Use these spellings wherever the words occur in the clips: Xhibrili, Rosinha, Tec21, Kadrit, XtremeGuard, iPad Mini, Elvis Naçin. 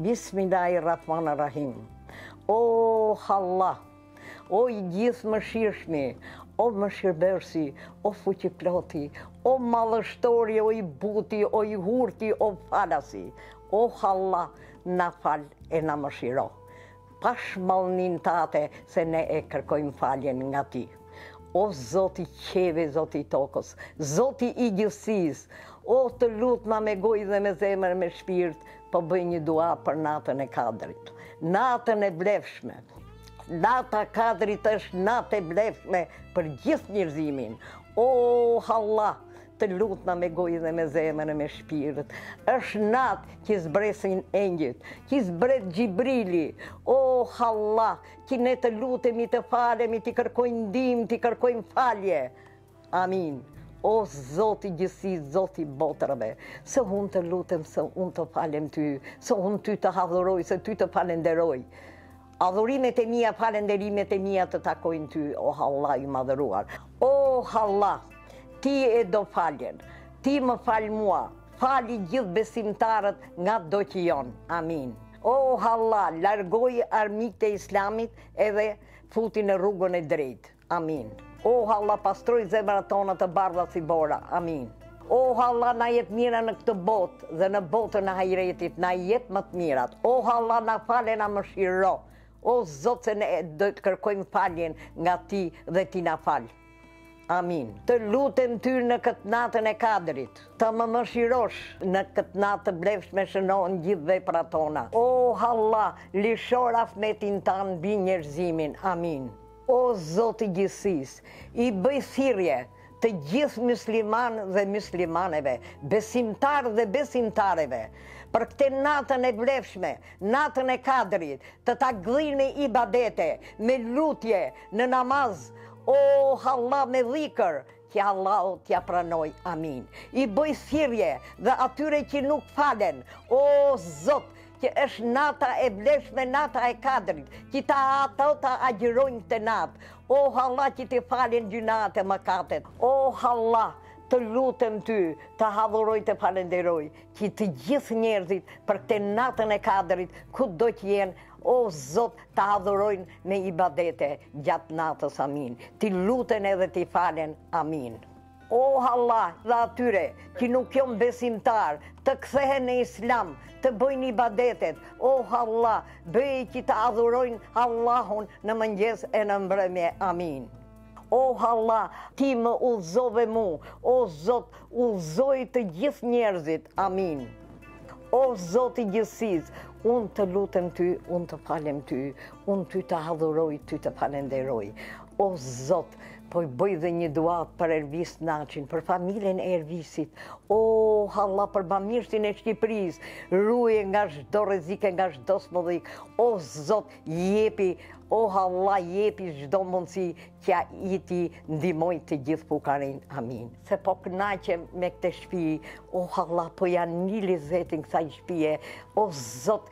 Bismillahirrahmanirrahim. O Allah, o i gjithë më shirshmi, o më shirbersi, o fuqiploti, o mallështori, o i buti, o i hurti, o falasi. O Allah, na fal e na më shiro. Pash mallnin tate se ne e kërkojmë faljen nga ti. O Zoti qeve, Zoti tokës, Zoti i gjithësisë, o të lutna me gojë dhe me zemër me shpirt, po bëj një dua për natën e kadrit. Natën e blefshme. Nata kadrit është natë e blefshme për gjithë njerëzimin. O Allah, të lutna me gojë dhe me zemër me shpirt. Është natë që zbresin engjëjt, që zbret Xhibrili. O Allah, që ne të lutemi, të falemi, të kërkojmë ndihmë, të kërkojmë falje. Amin. O Zoti i gjithësisë, Zoti i botërave, se unë të lutem, se unë të falem ty, se unë ty të adhuroj, se ty të falenderoj. Falenderimet e mia të takojnë ty, o Allah i madhëruar. O Allah, ti e do faljen, ti më fal mua, fali gjithë besimtarët nga do që janë. Amin. O Allah, largoj armiqtë e Islamit edhe futi në rrugën e drejtë. Amin. O Allah, pastroj zemrat tona të bardha si bora. Amin. O Allah, na jep mira në këtë botë dhe në botën e hajretit, na jep më të mirat. O Allah, na fale, na mëshiro. O Zot, se ne do të kërkojmë faljen nga ti dhe ti na fal. Amin. Të lutem ty në këtë natën e kadrit, të më mëshirosh në këtë natë të blefshme, shënohen gjithë veprat tona. O Allah, lëshor afmetin tan mbi njerëzimin. Amin. O Zoti i gjithësisë, i bëj thirrje të gjithë musliman dhe muslimaneve, besimtar dhe besimtareve, për këtë natën e vlefshme, natën e kadrit, të ta gdhini ibadete, me lutje, në namaz, o Allah me dhikër, që Allah t'ja pranoj. Amin. I bëj thirrje dhe atyre që nuk falen, o Zot, që është nata e vlefshme, nata e kadrit, që ta ato ta agjirojnë këtë natë. O Allah, që ti falin gjunat e mëkatet. O Allah, të lutem ty, të adhuroj, të falenderoj, që të gjithë njerëzit për këtë natën e kadrit, kudo që jenë, o Zot, të adhurojnë me ibadete gjatë natës. Amin. Ti luten edhe ti falen. Amin. O Allah, dhe atyre që nuk janë besimtar, të kthehen në Islam, të bëjnë ibadetet. O Allah, bëj që të adhurojnë Allahun në mëngjes e në mbrëmje. Amin. O Allah, ti më udhëzove mua. O Zot, udhëzoj të gjithë njerëzit. Amin. O Zoti i gjithësisë, unë të lutem ty, unë të falem ty, unë ty të adhuroj, ty të falenderoj. O Zot, po i bëj dhe një dua për Elvis Naçin, për familjen e Elvisit. O Allah, për bamirësin e Shqipërisë, ruaj nga çdo rrezik, nga çdo smodhik. O Zot, jepi, o Allah, jepi çdo mundësi që ai ti ndihmoj të gjithë fukarin. Amin. Se po kënaqem me këtë shtëpi, o Allah, po ja nili vetin kësaj shtëpie. O Zot,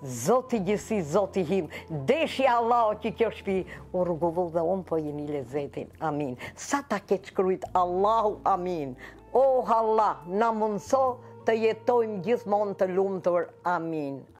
Zoti i gjithësisë, Zoti im, deshi Allahu që kjo shtëpi u rregulloj dhe unë po jeni lezetin. Amin. Sa ta ketë shkruajt Allahu, amin. O Allah, na mundso të jetojmë gjithmonë të lumtur. Amin.